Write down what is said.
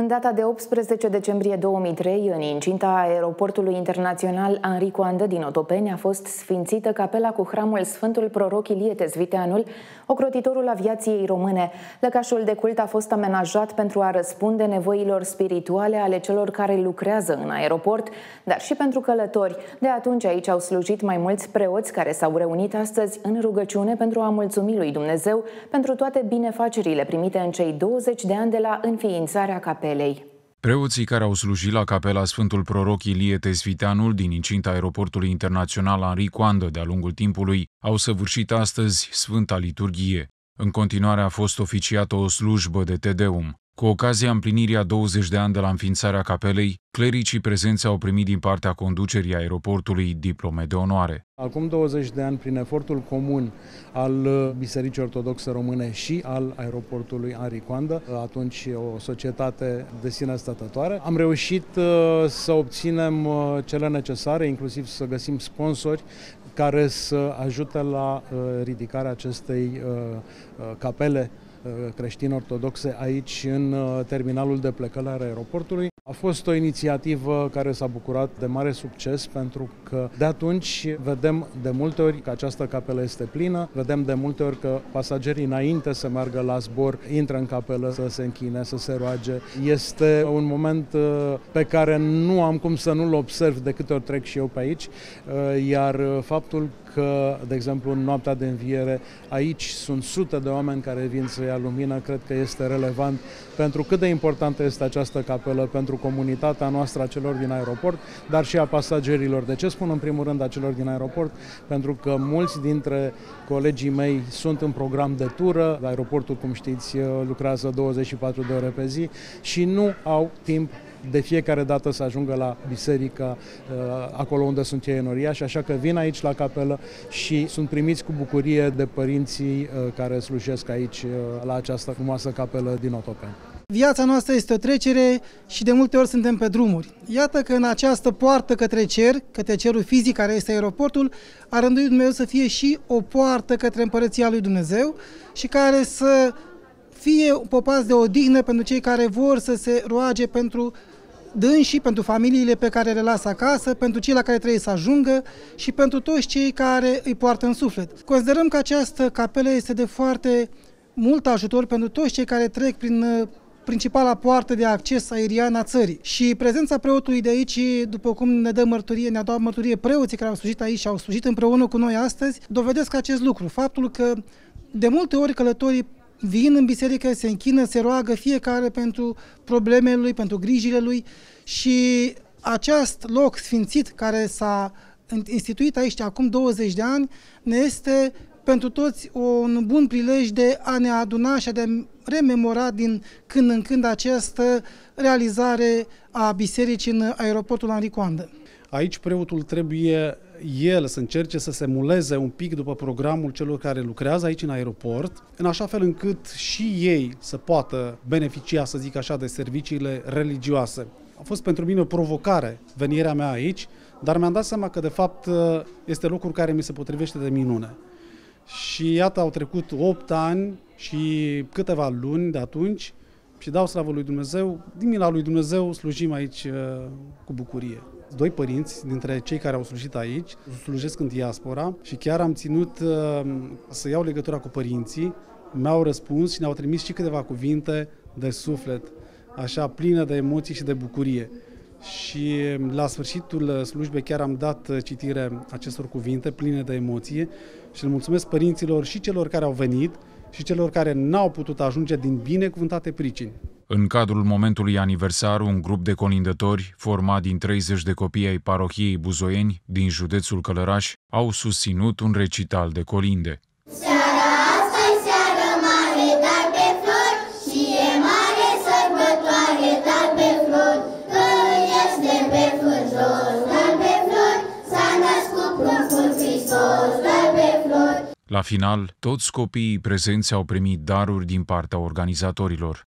În data de 18 decembrie 2003, în incinta aeroportului internațional Henri Coandă din Otopeni, a fost sfințită capela cu hramul Sfântul Proroc Ilie Tesviteanul, ocrotitorul aviației române. Lăcașul de cult a fost amenajat pentru a răspunde nevoilor spirituale ale celor care lucrează în aeroport, dar și pentru călători. De atunci aici au slujit mai mulți preoți care s-au reunit astăzi în rugăciune pentru a mulțumi lui Dumnezeu pentru toate binefacerile primite în cei 20 de ani de la înființarea capelei. Preoții care au slujit la capela Sfântul Proroc Ilie Tesviteanul din incinta aeroportului internațional Henri Coandă de-a lungul timpului au săvârșit astăzi Sfânta Liturghie. În continuare a fost oficiată o slujbă de Te Deum. Cu ocazia împlinirii a 20 de ani de la înființarea capelei, clericii prezenți au primit din partea conducerii aeroportului diplome de onoare. Acum 20 de ani, prin efortul comun al Bisericii Ortodoxe Române și al aeroportului Henri Coandă, atunci o societate de sine stătătoare, am reușit să obținem cele necesare, inclusiv să găsim sponsori care să ajute la ridicarea acestei capele creștin-ortodoxe aici în terminalul de plecare al aeroportului. A fost o inițiativă care s-a bucurat de mare succes, pentru că de atunci vedem de multe ori că această capelă este plină, vedem de multe ori că pasagerii înainte să meargă la zbor intră în capelă să se închine, să se roage. Este un moment pe care nu am cum să nu-l observ de câte ori trec și eu pe aici, iar faptul că, de exemplu, în noaptea de înviere aici sunt sute de oameni care vin să ia lumină, cred că este relevant pentru cât de importantă este această capelă pentru comunitatea noastră a celor din aeroport, dar și a pasagerilor. De ce spun în primul rând a celor din aeroport? Pentru că mulți dintre colegii mei sunt în program de tură. Aeroportul, cum știți, lucrează 24 de ore pe zi și nu au timp de fiecare dată să ajungă la biserică, acolo unde sunt ei înoriași, așa că vin aici la capelă și sunt primiți cu bucurie de părinții care slujesc aici la această frumoasă capelă din Otopeni. Viața noastră este o trecere și de multe ori suntem pe drumuri. Iată că în această poartă către cer, către cerul fizic care este aeroportul, a rânduit Dumnezeu să fie și o poartă către Împărăția lui Dumnezeu și care să fie popas de odihnă pentru cei care vor să se roage pentru dânsii, pentru familiile pe care le lasă acasă, pentru cei la care trebuie să ajungă și pentru toți cei care îi poartă în suflet. Considerăm că această capelă este de foarte mult ajutor pentru toți cei care trec prin principala poartă de acces aerian a țării. Și prezența preotului de aici, după cum ne-au dat mărturie preoții care au slujit aici și au slujit împreună cu noi astăzi, dovedesc acest lucru. Faptul că de multe ori călătorii vin în biserică, se închină, se roagă fiecare pentru problemele lui, pentru grijile lui și acest loc sfințit care s-a instituit aici acum 20 de ani ne este pentru toți un bun prilej de a ne aduna și de a rememora din când în când această realizare a bisericii în aeroportul Henri Coandă. Aici preotul trebuie el să încerce să se muleze un pic după programul celor care lucrează aici în aeroport, în așa fel încât și ei să poată beneficia, să zic așa, de serviciile religioase. A fost pentru mine o provocare venirea mea aici, dar mi-am dat seama că de fapt este locul care mi se potrivește de minune. Și iată, au trecut 8 ani și câteva luni de atunci și dau slavă lui Dumnezeu, din mila lui Dumnezeu slujim aici cu bucurie. Doi părinți dintre cei care au slujit aici slujesc în diaspora și chiar am ținut să iau legătura cu părinții, mi-au răspuns și ne-au trimis și câteva cuvinte de suflet, așa plină de emoții și de bucurie. Și la sfârșitul slujbei chiar am dat citire acestor cuvinte pline de emoție și le mulțumesc părinților și celor care au venit și celor care n-au putut ajunge din binecuvântate pricini. În cadrul momentului aniversar, un grup de colindători, format din 30 de copii ai parohiei Buzoieni, din județul Călărași, au susținut un recital de colinde. La final, toți copiii prezenți au primit daruri din partea organizatorilor.